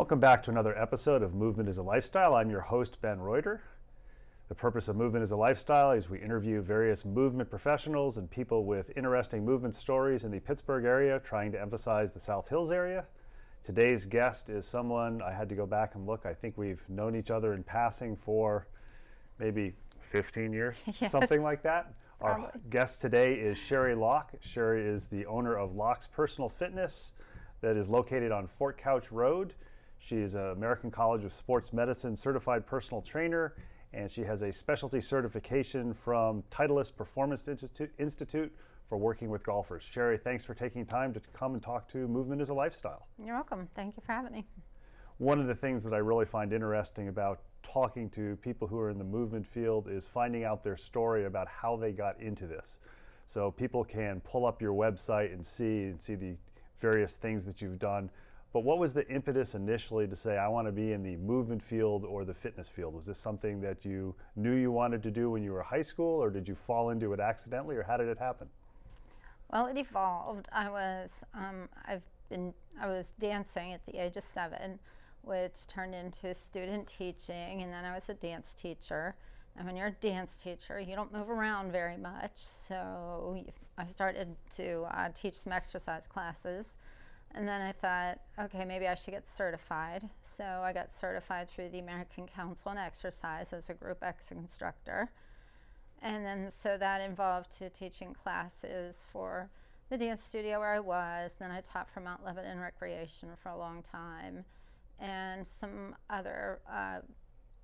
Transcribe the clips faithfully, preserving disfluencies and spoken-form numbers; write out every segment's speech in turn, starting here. Welcome back to another episode of Movement is a Lifestyle. I'm your host, Ben Reuter. The purpose of Movement is a Lifestyle is we interview various movement professionals and people with interesting movement stories in the Pittsburgh area, trying to emphasize the South Hills area. Today's guest is someone I had to go back and look. I think we've known each other in passing for maybe fifteen years, yes, something like that. Probably. Our guest today is Sherry Locke. Sherry is the owner of Locke's Personal Fitness that is located on Fort Couch Road. She is an American College of Sports Medicine certified personal trainer, and she has a specialty certification from Titleist Performance Institute, Institute for working with golfers. Sherry, thanks for taking time to come and talk to Movement is a Lifestyle. You're welcome. Thank you for having me. One of the things that I really find interesting about talking to people who are in the movement field is finding out their story about how they got into this. So people can pull up your website and see, and see the various things that you've done. But what was the impetus initially to say, I want to be in the movement field or the fitness field? Was this something that you knew you wanted to do when you were in high school, or did you fall into it accidentally, or how did it happen? Well, it evolved. I was, um, I've been, I was dancing at the age of seven, which turned into student teaching, and then I was a dance teacher. And when you're a dance teacher, you don't move around very much, so I started to uh, teach some exercise classes. And then I thought, okay, maybe I should get certified. So I got certified through the American Council on Exercise as a Group X instructor. And then so that involved to teaching classes for the dance studio where I was. Then I taught for Mount Lebanon Recreation for a long time, and some other uh,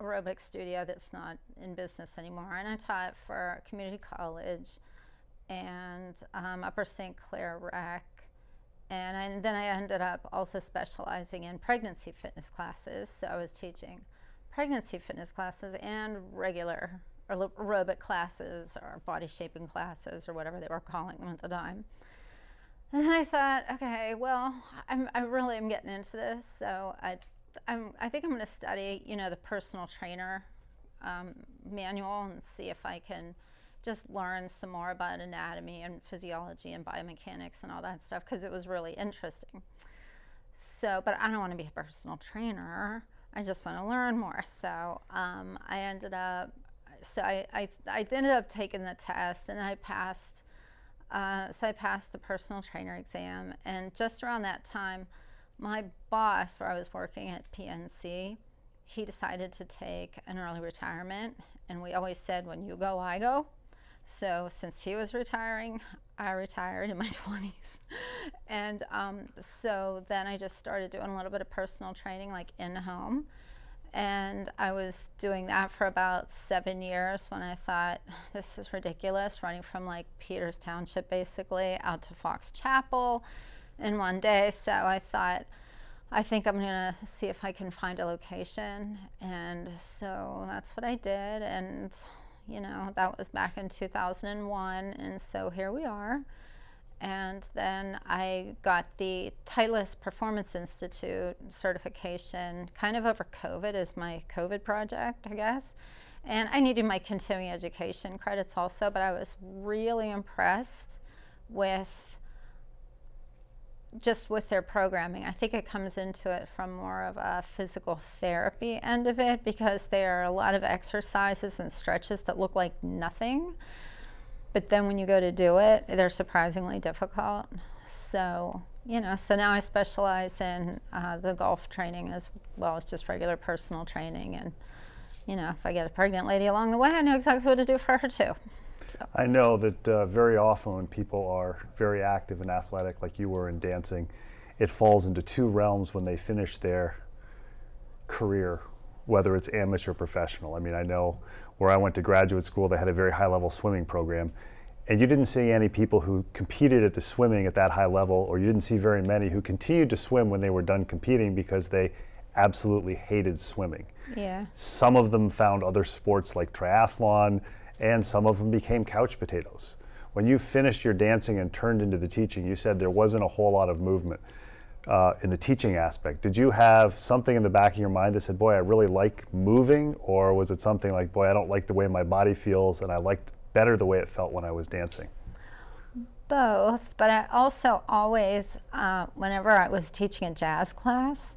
aerobic studio that's not in business anymore. And I taught for community college and um, Upper Saint Clair Rec. And, I, and then I ended up also specializing in pregnancy fitness classes. So I was teaching pregnancy fitness classes and regular aerobic classes or body shaping classes or whatever they were calling them at the time. And then I thought, okay, well, I'm, I really am getting into this. So I, I'm, I think I'm going to study, you know, the personal trainer um, manual and see if I can just learn some more about anatomy and physiology and biomechanics and all that stuff, because it was really interesting. So, but I don't want to be a personal trainer. I just want to learn more. So um, I ended up, so I, I, I ended up taking the test, and I passed, uh, so I passed the personal trainer exam. And just around that time, my boss where I was working at P N C, he decided to take an early retirement. And we always said, when you go, I go. So since he was retiring, I retired in my twenties. And um, so then I just started doing a little bit of personal training, like in-home. And I was doing that for about seven years when I thought, this is ridiculous, running from like Peters Township basically out to Fox Chapel in one day. So I thought, I think I'm gonna see if I can find a location. And so that's what I did. And you know, that was back in two thousand one, and so here we are. And then I got the Titleist Performance Institute certification kind of over COVID as my COVID project, I guess. And I needed my continuing education credits also, but I was really impressed with just with their programming. I think it comes into it from more of a physical therapy end of it, because there are a lot of exercises and stretches that look like nothing, but then when you go to do it, they're surprisingly difficult. So, you know, so now I specialize in uh, the golf training as well as just regular personal training. And, you know, if I get a pregnant lady along the way, I know exactly what to do for her too. So. I know that uh, very often when people are very active and athletic, like you were in dancing, it falls into two realms when they finish their career, whether it's amateur or professional. I mean, I know where I went to graduate school, they had a very high-level swimming program, and you didn't see any people who competed at the swimming at that high level, or you didn't see very many who continued to swim when they were done competing because they absolutely hated swimming. Yeah. Some of them found other sports like triathlon, and some of them became couch potatoes. When you finished your dancing and turned into the teaching, you said there wasn't a whole lot of movement uh, in the teaching aspect. Did you have something in the back of your mind that said, boy, I really like moving? Or was it something like, boy, I don't like the way my body feels, and I liked better the way it felt when I was dancing? Both, but I also always, uh, whenever I was teaching a jazz class,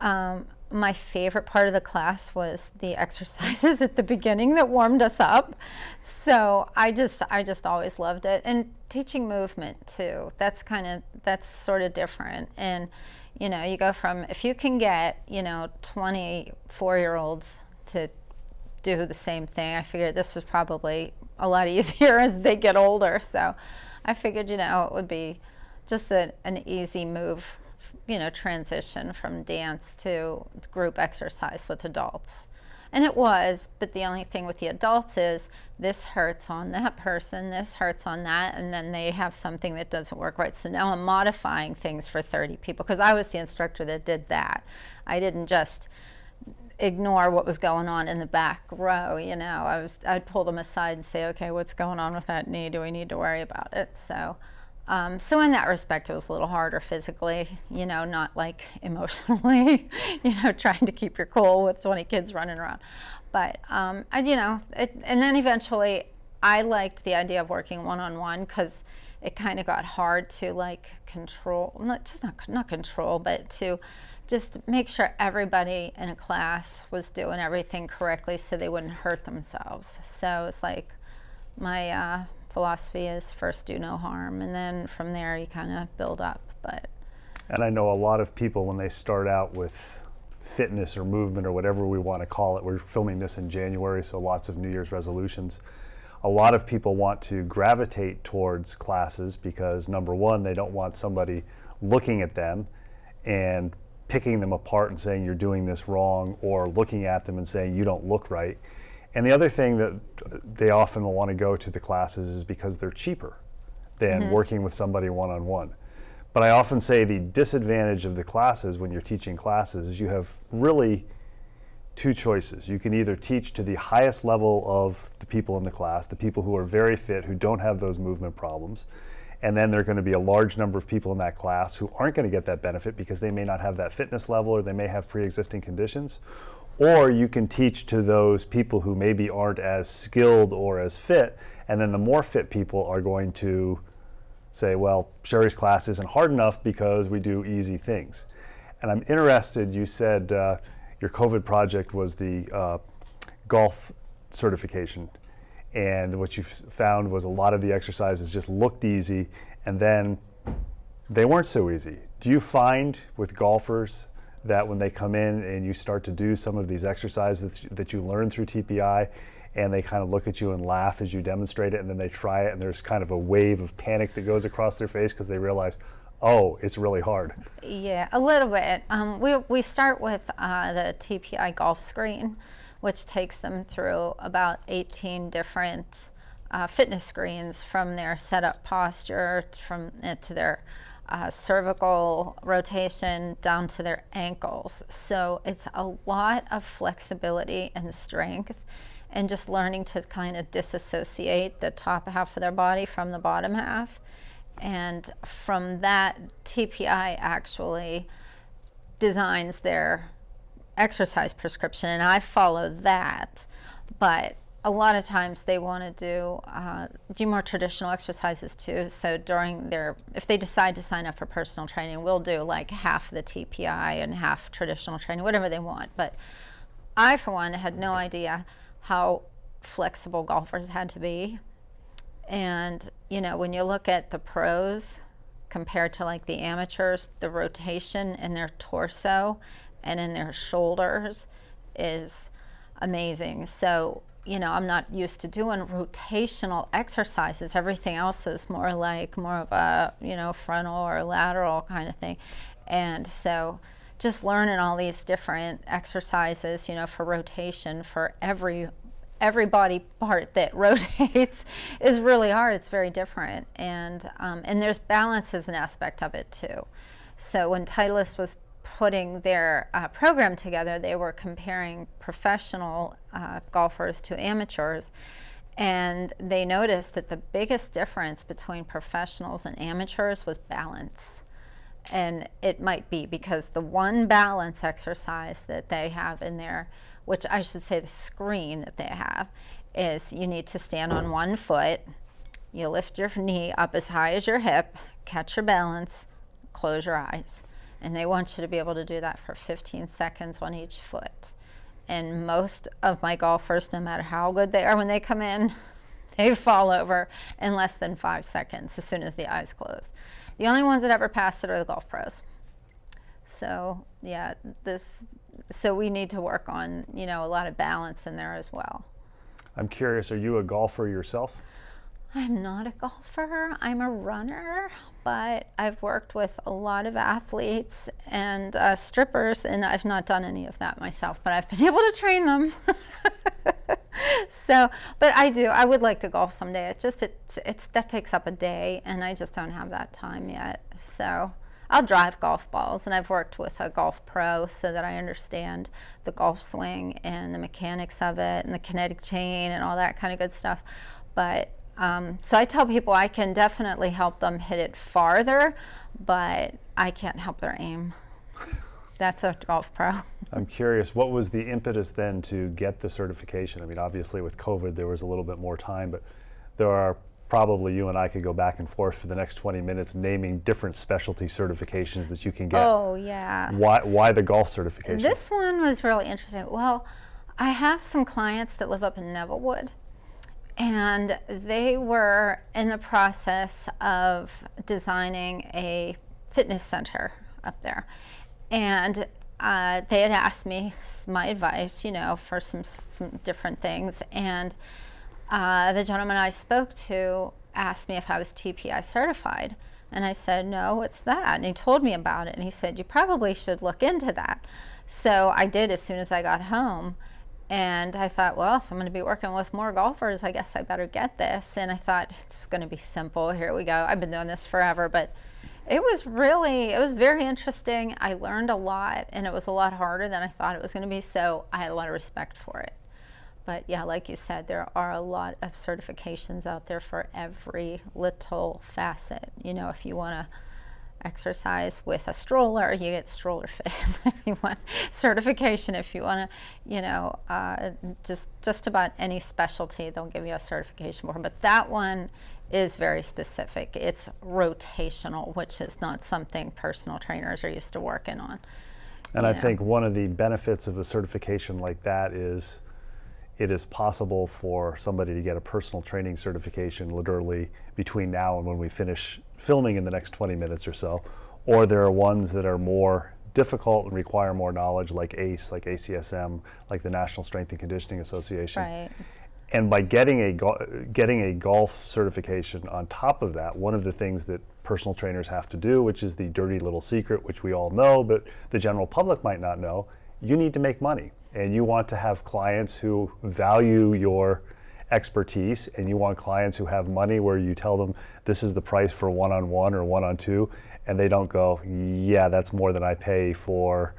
Um, my favorite part of the class was the exercises at the beginning that warmed us up. So I just, I just always loved it. And teaching movement too. That's kind of, that's sort of different. And you know, you go from, if you can get, you know, twenty-four year olds to do the same thing, I figured this is probably a lot easier as they get older. So I figured, you know, it would be just a, an easy move, you know, transition from dance to group exercise with adults. And it was, but the only thing with the adults is this hurts on that person, this hurts on that, and then they have something that doesn't work right. So now I'm modifying things for thirty people, because I was the instructor that did that. I didn't just ignore what was going on in the back row, you know. I was, I'd pull them aside and say, okay, what's going on with that knee? Do we need to worry about it? So, um, so in that respect, it was a little harder physically, you know, not like emotionally, you know, trying to keep your cool with twenty kids running around. But, um, I, you know, it, and then eventually I liked the idea of working one-on-one, because it kind of got hard to like control, not just not, not control, but to just make sure everybody in a class was doing everything correctly so they wouldn't hurt themselves. So it's like my uh, philosophy is first do no harm, and then from there you kind of build up. But and I know a lot of people when they start out with fitness or movement or whatever we want to call it, we're filming this in January, so lots of New Year's resolutions. A lot of people want to gravitate towards classes because, number one, they don't want somebody looking at them and picking them apart and saying you're doing this wrong, or looking at them and saying you don't look right. And the other thing that they often will want to go to the classes is because they're cheaper than mm-hmm. working with somebody one-on-one. But I often say the disadvantage of the classes when you're teaching classes is you have really two choices. You can either teach to the highest level of the people in the class, the people who are very fit, who don't have those movement problems, and then there are going to be a large number of people in that class who aren't going to get that benefit because they may not have that fitness level, or they may have pre-existing conditions. Or you can teach to those people who maybe aren't as skilled or as fit, and then the more fit people are going to say, well, Sherry's class isn't hard enough because we do easy things. And I'm interested, you said uh, your COVID project was the uh, golf certification. And what you found was a lot of the exercises just looked easy, and then they weren't so easy. Do you find with golfers that when they come in and you start to do some of these exercises that you learn through T P I, and they kind of look at you and laugh as you demonstrate it, and then they try it, and there's kind of a wave of panic that goes across their face because they realize, oh, it's really hard? Yeah, a little bit. Um, we, we start with uh, the T P I golf screen, which takes them through about eighteen different uh, fitness screens, from their setup posture from uh, to their uh, cervical rotation down to their ankles. So it's a lot of flexibility and strength, and just learning to kind of disassociate the top half of their body from the bottom half. And from that, T P I actually designs their exercise prescription, and I follow that. But a lot of times they want to do uh, do more traditional exercises too. So during their, if they decide to sign up for personal training, we'll do like half the T P I and half traditional training, whatever they want. But I, for one, had no idea how flexible golfers had to be. And you know, when you look at the pros compared to like the amateurs, the rotation in their torso and in their shoulders is amazing. So, you know, I'm not used to doing rotational exercises. Everything else is more like more of a, you know, frontal or lateral kind of thing. And so just learning all these different exercises, you know, for rotation, for every every body part that rotates is really hard. It's very different. And, um, and there's balance as an aspect of it too. So when Titleist was putting their uh, program together, they were comparing professional uh, golfers to amateurs, and they noticed that the biggest difference between professionals and amateurs was balance. And it might be because the one balance exercise that they have in there, which I should say the screen that they have, is you need to stand on one foot, you lift your knee up as high as your hip, catch your balance, close your eyes. and they want you to be able to do that for fifteen seconds on each foot. And most of my golfers, no matter how good they are, when they come in, they fall over in less than five seconds as soon as the eyes close. The only ones that ever pass it are the golf pros. So yeah, this, so we need to work on, you know, a lot of balance in there as well. I'm curious, are you a golfer yourself? I'm not a golfer, I'm a runner, but I've worked with a lot of athletes and uh, strippers, and I've not done any of that myself, but I've been able to train them. So, but I do, I would like to golf someday. It just, it, it's, that takes up a day, and I just don't have that time yet. So I'll drive golf balls, and I've worked with a golf pro so that I understand the golf swing and the mechanics of it and the kinetic chain and all that kind of good stuff. But Um, so I tell people I can definitely help them hit it farther, but I can't help their aim. That's a golf pro. I'm curious, what was the impetus then to get the certification? I mean, obviously with COVID there was a little bit more time, but there are probably, you and I could go back and forth for the next twenty minutes naming different specialty certifications that you can get. Oh, yeah. Why, why the golf certification? This one was really interesting. Well, I have some clients that live up in Nevillewood, and they were in the process of designing a fitness center up there. And uh, they had asked me my advice, you know, for some, some different things. And uh, the gentleman I spoke to asked me if I was T P I certified. And I said, no, what's that? And he told me about it. And he said, you probably should look into that. So I did as soon as I got home. And I thought, well, if I'm going to be working with more golfers, I guess I better get this. And I thought, it's going to be simple. Here we go. I've been doing this forever. But it was really, it was very interesting. I learned a lot, and it was a lot harder than I thought it was going to be. So I had a lot of respect for it. But yeah, like you said, there are a lot of certifications out there for every little facet. You know, if you want to exercise with a stroller, you get stroller fit. If you want certification, if you want to, you know, uh, just just about any specialty, they'll give you a certification for. But that one is very specific. It's rotational, which is not something personal trainers are used to working on. And I know. think one of the benefits of a certification like that is it is possible for somebody to get a personal training certification literally between now and when we finish filming in the next twenty minutes or so. Or there are ones that are more difficult and require more knowledge, like A C E, like A C S M, like the National Strength and Conditioning Association. Right. And by getting a, getting a golf certification on top of that, one of the things that personal trainers have to do, which is the dirty little secret, which we all know, but the general public might not know, you need to make money. And you want to have clients who value your expertise, and you want clients who have money where you tell them this is the price for one-on-one or one-on-two, and they don't go, yeah, that's more than I pay for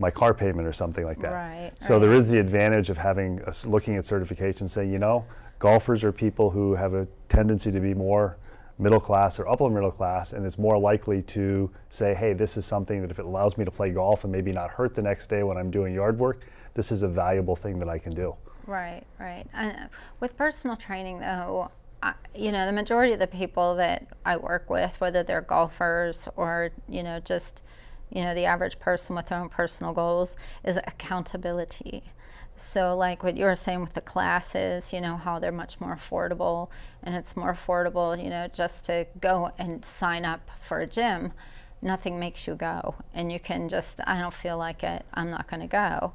my car payment or something like that. Right. So right. There is the advantage of having a, looking at certification, saying, you know, golfers are people who have a tendency to be more middle class or upper middle class, and it's more likely to say, hey, this is something that if it allows me to play golf and maybe not hurt the next day when I'm doing yard work, this is a valuable thing that I can do. Right, right. And with personal training though, I, you know, the majority of the people that I work with, whether they're golfers or, you know, just, you know, the average person with their own personal goals, is accountability. So like what you were saying with the classes, you know, how they're much more affordable, and it's more affordable, you know, just to go and sign up for a gym. Nothing makes you go, and you can just, I don't feel like it, I'm not going to go.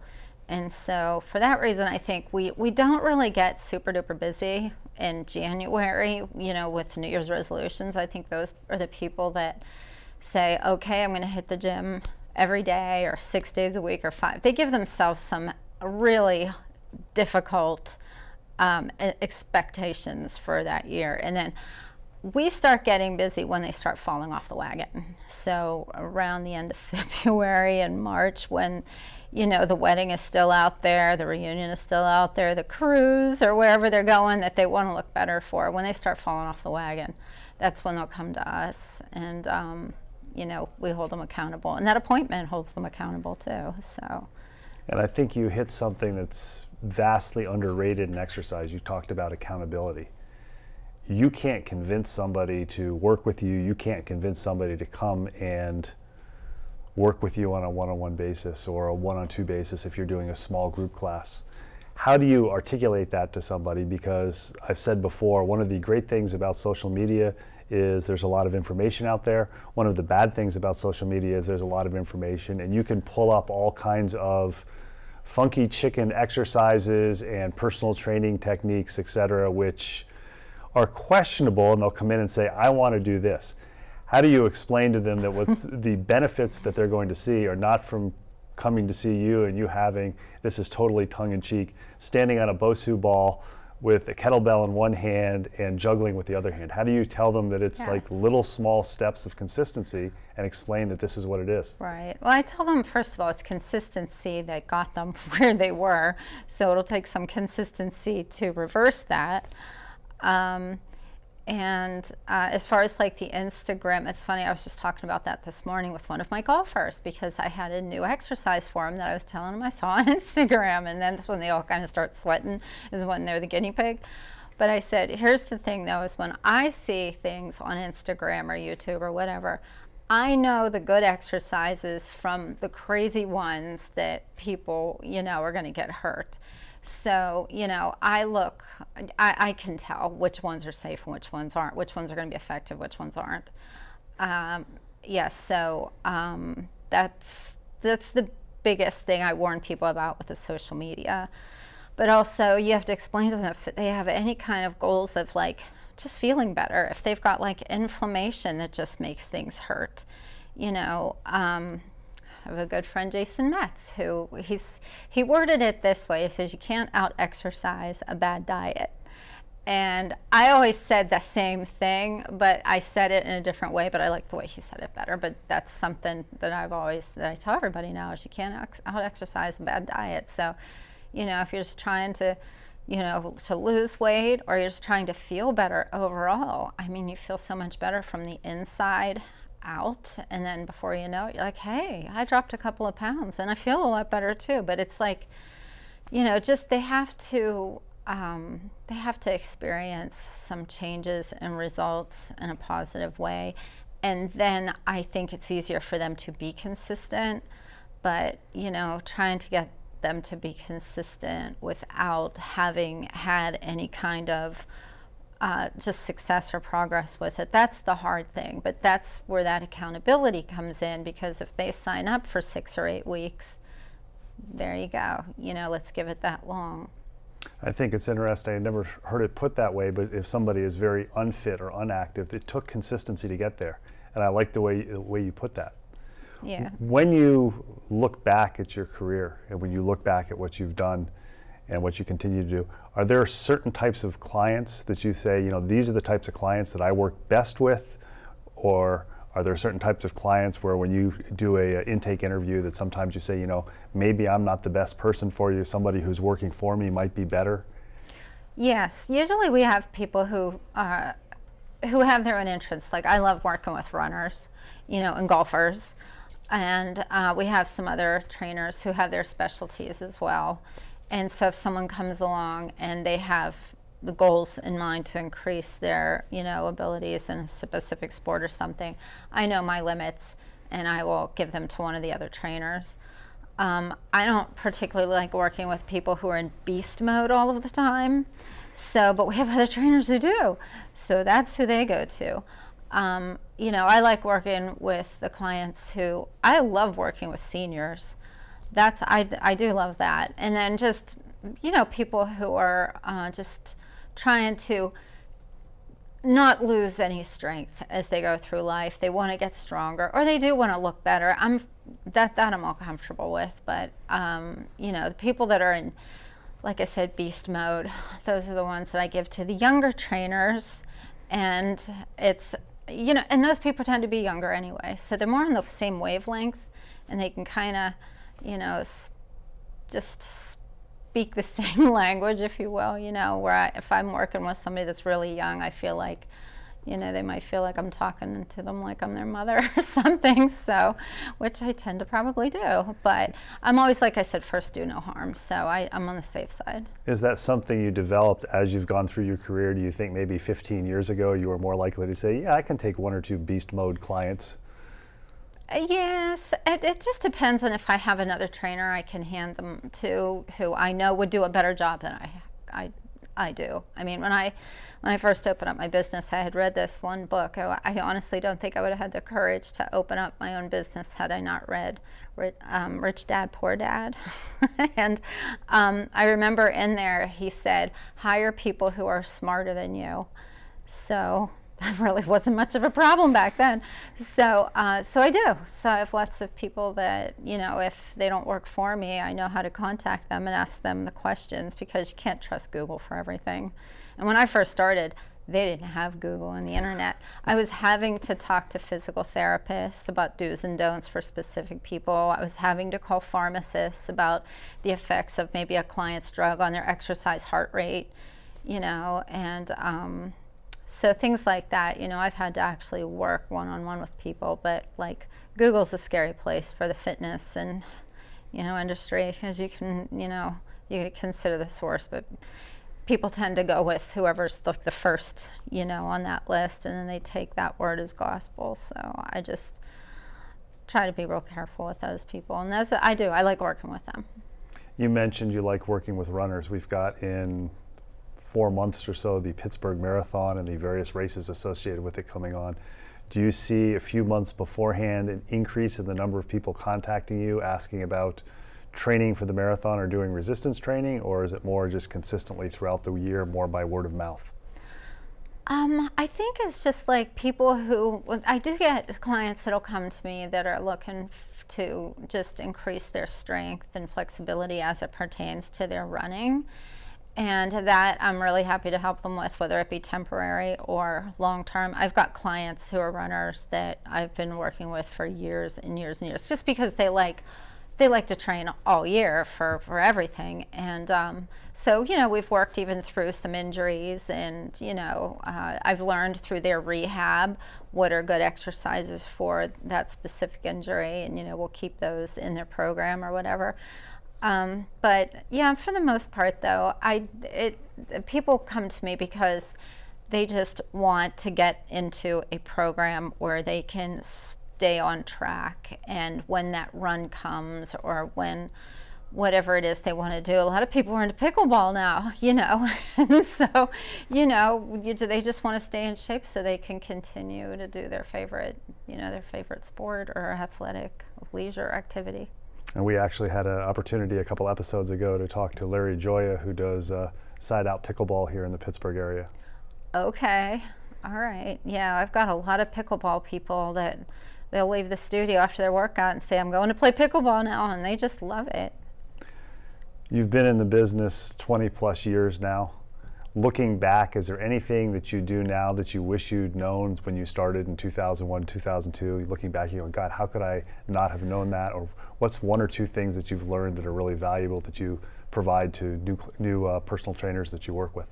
And so for that reason, I think we, we don't really get super duper busy in January, you know, with New Year's resolutions. I think those are the people that say, okay, I'm going to hit the gym every day or six days a week or five. They give themselves some really difficult um, expectations for that year, and then we start getting busy when they start falling off the wagon. So around the end of February and March, when, you know, the wedding is still out there, the reunion is still out there, the cruise or wherever they're going that they want to look better for, when they start falling off the wagon, that's when they'll come to us, and um, you know, we hold them accountable, and that appointment holds them accountable too. So. And I think you hit something that's vastly underrated in exercise. You talked about accountability. You can't convince somebody to work with you. You can't convince somebody to come and work with you on a one-on-one basis or a one-on-two basis if you're doing a small group class. How do you articulate that to somebody? Because I've said before, one of the great things about social media is there's a lot of information out there. One of the bad things about social media is there's a lot of information, and you can pull up all kinds of funky chicken exercises and personal training techniques, et cetera, which are questionable, and they'll come in and say, I want to do this. How do you explain to them that what the benefits that they're going to see are not from coming to see you and you having, this is totally tongue-in-cheek, standing on a BOSU ball with a kettlebell in one hand and juggling with the other hand? How do you tell them that it's yes. like little small steps of consistency and explain that this is what it is? Right. Well, I tell them, first of all, it's consistency that got them where they were. So it'll take some consistency to reverse that. Um, and uh, as far as like the Instagram, it's funny, I was just talking about that this morning with one of my golfers, because I had a new exercise for him that I was telling him I saw on Instagram, and then when they all kind of start sweating is when they're the guinea pig. But I said, here's the thing though, is when I see things on Instagram or YouTube or whatever, I know the good exercises from the crazy ones that people, you know, are going to get hurt. So, you know, I look, I, I can tell which ones are safe and which ones aren't, which ones are going to be effective, which ones aren't. Um, yes, yeah, so um, that's, that's the biggest thing I warn people about with the social media. But also you have to explain to them if they have any kind of goals of like just feeling better, if they've got like inflammation that just makes things hurt, you know. Um, I have a good friend, Jason Metz, who he's, he worded it this way. He says, you can't out-exercise a bad diet. And I always said the same thing, but I said it in a different way, but I like the way he said it better. But that's something that I've always, that I tell everybody now, is you can't out-exercise a bad diet. So, you know, if you're just trying to, you know, to lose weight, or you're just trying to feel better overall, I mean, you feel so much better from the inside out, and then before you know it, you're like, hey, I dropped a couple of pounds and I feel a lot better too. But it's like, you know, just they have to um, they have to experience some changes and results in a positive way, and then I think it's easier for them to be consistent. But, you know, trying to get them to be consistent without having had any kind of Uh, just success or progress with it, that's the hard thing. But that's where that accountability comes in, because if they sign up for six or eight weeks, there you go, you know, let's give it that long. I think it's interesting, I never heard it put that way, but if somebody is very unfit or unactive, it took consistency to get there. And I like the way, the way you put that. Yeah. When you look back at your career, and when you look back at what you've done and what you continue to do, are there certain types of clients that you say, you know, these are the types of clients that I work best with? Or are there certain types of clients where when you do a, a intake interview that sometimes you say, you know, maybe I'm not the best person for you, somebody who's working for me might be better? Yes, usually we have people who uh, who have their own interests. Like, I love working with runners, you know, and golfers. And uh, we have some other trainers who have their specialties as well. And so if someone comes along and they have the goals in mind to increase their, you know, abilities in a specific sport or something, I know my limits and I will give them to one of the other trainers. Um, I don't particularly like working with people who are in beast mode all of the time. So, but we have other trainers who do. So that's who they go to. Um, you know, I like working with the clients who, I love working with seniors. That's, I, I do love that. And then just, you know, people who are uh, just trying to not lose any strength as they go through life. They want to get stronger, or they do want to look better. I'm, that, that I'm all comfortable with. But, um, you know, the people that are in, like I said, beast mode, those are the ones that I give to the younger trainers. And it's, you know, and those people tend to be younger anyway. So they're more on the same wavelength, and they can kind of, you know, just speak the same language, if you will, you know, where I, if I'm working with somebody that's really young, I feel like, you know, they might feel like I'm talking to them like I'm their mother or something, so, which I tend to probably do. But I'm always, like I said, first do no harm, so I, I'm on the safe side. Is that something you developed as you've gone through your career? Do you think maybe fifteen years ago you were more likely to say, yeah, I can take one or two beast mode clients? Yes, it, it just depends on if I have another trainer I can hand them to who I know would do a better job than I I, I do. I mean, when I when I first opened up my business, I had read this one book. I, I honestly don't think I would have had the courage to open up my own business had I not read um, Rich Dad, Poor Dad. And um, I remember in there he said, hire people who are smarter than you. So that really wasn't much of a problem back then. So, uh, so I do. So I have lots of people that, you know, if they don't work for me, I know how to contact them and ask them the questions, because you can't trust Google for everything. And when I first started, they didn't have Google and the internet. I was having to talk to physical therapists about do's and don'ts for specific people. I was having to call pharmacists about the effects of maybe a client's drug on their exercise heart rate, you know, and, um, so things like that, you know, I've had to actually work one-on-one with people, but like Google's a scary place for the fitness and, you know, industry, because you can, you know, you can consider the source, but people tend to go with whoever's like the first, you know, on that list, and then they take that word as gospel. So I just try to be real careful with those people, and those I do. I like working with them. You mentioned you like working with runners. We've got in four months or so, the Pittsburgh Marathon and the various races associated with it coming on. Do you see a few months beforehand an increase in the number of people contacting you asking about training for the marathon or doing resistance training, or is it more just consistently throughout the year, more by word of mouth? Um, I think it's just like people who, I do get clients that'll come to me that are looking to just increase their strength and flexibility as it pertains to their running. And that I'm really happy to help them with, whether it be temporary or long-term. I've got clients who are runners that I've been working with for years and years and years, just because they like, they like to train all year for, for everything. And um, so, you know, we've worked even through some injuries, and, you know, uh, I've learned through their rehab what are good exercises for that specific injury, and, you know, we'll keep those in their program or whatever. Um, but yeah, for the most part though, I, it, people come to me because they just want to get into a program where they can stay on track, and when that run comes or when whatever it is they want to do. A lot of people are into pickleball now, you know, and so, you know, you, they just want to stay in shape so they can continue to do their favorite, you know, their favorite sport or athletic leisure activity. And we actually had an opportunity a couple episodes ago to talk to Larry Joya, who does uh, Side Out Pickleball here in the Pittsburgh area. Okay, all right. Yeah, I've got a lot of pickleball people that they'll leave the studio after their workout and say, I'm going to play pickleball now, and they just love it. You've been in the business twenty plus years now. Looking back, is there anything that you do now that you wish you'd known when you started in two thousand one, two thousand two? Looking back, you're going, God, how could I not have known that? Or what's one or two things that you've learned that are really valuable that you provide to new, new uh, personal trainers that you work with?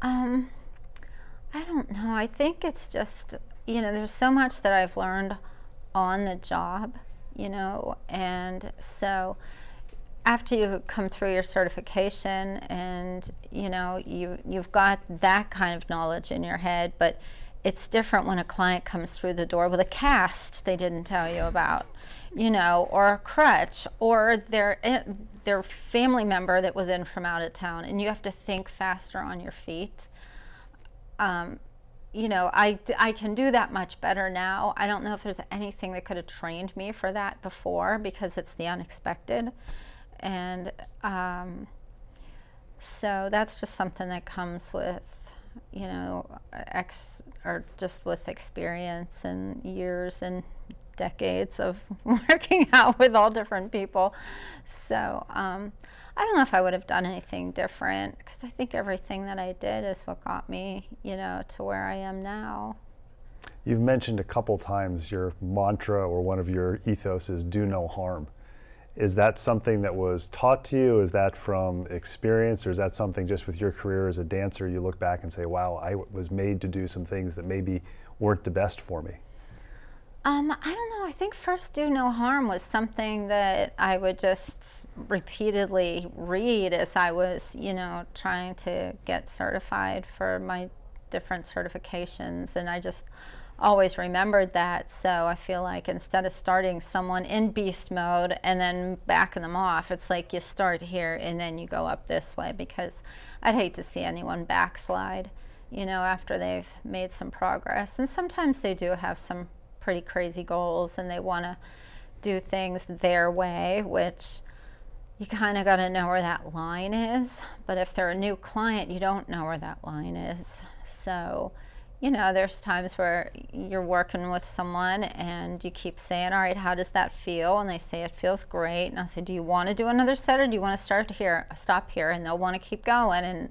Um, I don't know. I think it's just, you know, there's so much that I've learned on the job, you know, and so after you come through your certification and, you know, you, you've got that kind of knowledge in your head, but it's different when a client comes through the door with a cast they didn't tell you about, you know, or a crutch, or their, their family member that was in from out of town, and you have to think faster on your feet. Um, you know, I, I can do that much better now. I don't know if there's anything that could have trained me for that before, because it's the unexpected. And um, so that's just something that comes with, you know, ex or just with experience and years and decades of working out with all different people. So um, I don't know if I would have done anything different, because I think everything that I did is what got me, you know, to where I am now. You've mentioned a couple times your mantra, or one of your ethos, is do no harm. Is that something that was taught to you? Is that from experience, or is that something just with your career as a dancer you look back and say, wow, I was made to do some things that maybe weren't the best for me? Um, I don't know. I think first do no harm was something that I would just repeatedly read as I was, you know, trying to get certified for my different certifications, and I just always remembered that. So I feel like instead of starting someone in beast mode and then backing them off, it's like you start here and then you go up this way, because I'd hate to see anyone backslide, you know, after they've made some progress. And sometimes they do have some pretty crazy goals and they want to do things their way, which you kind of got to know where that line is. But if they're a new client, you don't know where that line is. So, you know, there's times where you're working with someone and you keep saying, all right, how does that feel? And they say, it feels great. And I say, do you want to do another set or do you want to start here, stop here? And they'll want to keep going. And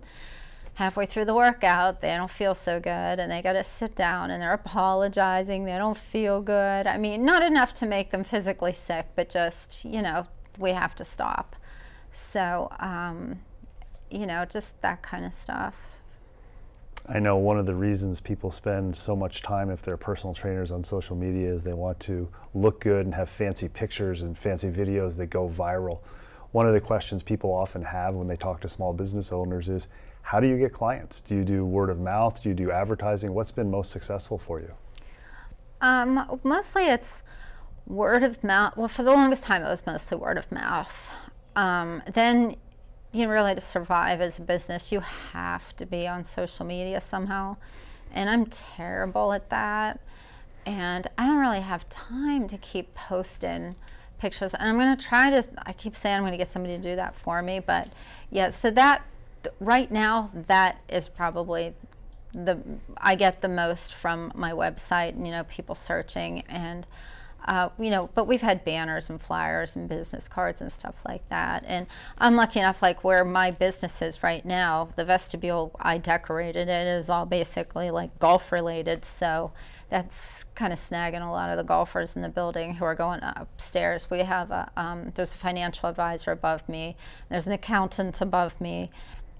halfway through the workout, they don't feel so good and they got to sit down and they're apologizing. They don't feel good. I mean, not enough to make them physically sick, but just, you know, we have to stop. So, um, you know, just that kind of stuff. I know one of the reasons people spend so much time, if they're personal trainers, on social media is they want to look good and have fancy pictures and fancy videos that go viral. One of the questions people often have when they talk to small business owners is, how do you get clients? Do you do word of mouth? Do you do advertising? What's been most successful for you? Um, mostly it's word of mouth. Well, for the longest time, it was mostly word of mouth. Um, then, you know, really to survive as a business, you have to be on social media somehow. And I'm terrible at that. And I don't really have time to keep posting pictures. And I'm going to try to, I keep saying I'm going to get somebody to do that for me. But yeah, so that, right now, that is probably the, I get the most from my website, and, you know, people searching and, Uh, you know, but we've had banners and flyers and business cards and stuff like that. And I'm lucky enough, like where my business is right now, the vestibule I decorated, it is all basically like golf related. So that's kind of snagging a lot of the golfers in the building who are going upstairs. We have a, um, there's a financial advisor above me. There's an accountant above me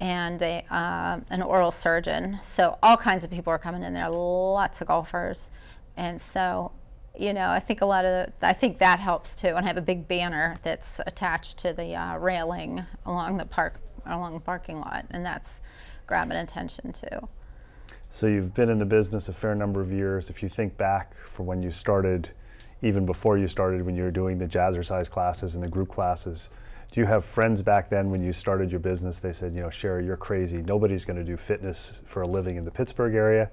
and a, uh, an oral surgeon. So all kinds of people are coming in there, lots of golfers. And so, you know, I think a lot of, the, I think that helps too. And I have a big banner that's attached to the uh, railing along the park, along the parking lot, and that's grabbing attention too. So you've been in the business a fair number of years. If you think back from when you started, even before you started, when you were doing the jazzercise classes and the group classes, do you have friends back then when you started your business, they said, you know, Sherry, you're crazy. Nobody's going to do fitness for a living in the Pittsburgh area?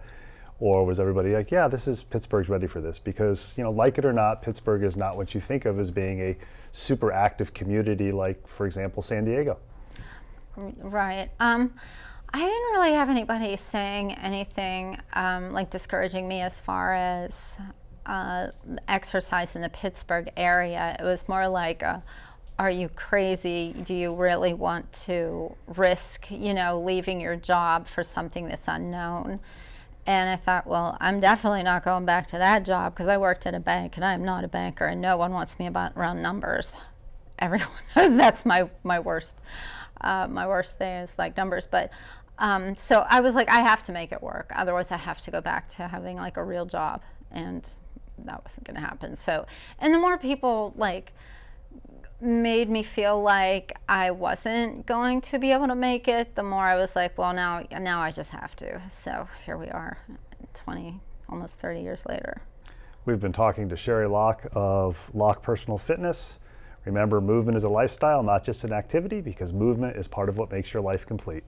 Or was everybody like, yeah, this is, Pittsburgh's ready for this? Because, you know, like it or not, Pittsburgh is not what you think of as being a super active community like, for example, San Diego. Right. Um, I didn't really have anybody saying anything um, like discouraging me as far as uh, exercise in the Pittsburgh area. It was more like, a, are you crazy? Do you really want to risk, you know, leaving your job for something that's unknown? And I thought, well, I'm definitely not going back to that job, because I worked at a bank and I'm not a banker and no one wants me about round numbers. Everyone knows that's my, my worst, uh, my worst thing is like numbers. But um, so I was like, I have to make it work. Otherwise I have to go back to having like a real job, and that wasn't going to happen. So, and the more people like made me feel like I wasn't going to be able to make it, the more I was like, well, now now I just have to. So here we are, twenty, almost thirty years later. We've been talking to Sherry Locke of Locke Personal Fitness. Remember, movement is a lifestyle, not just an activity, because movement is part of what makes your life complete.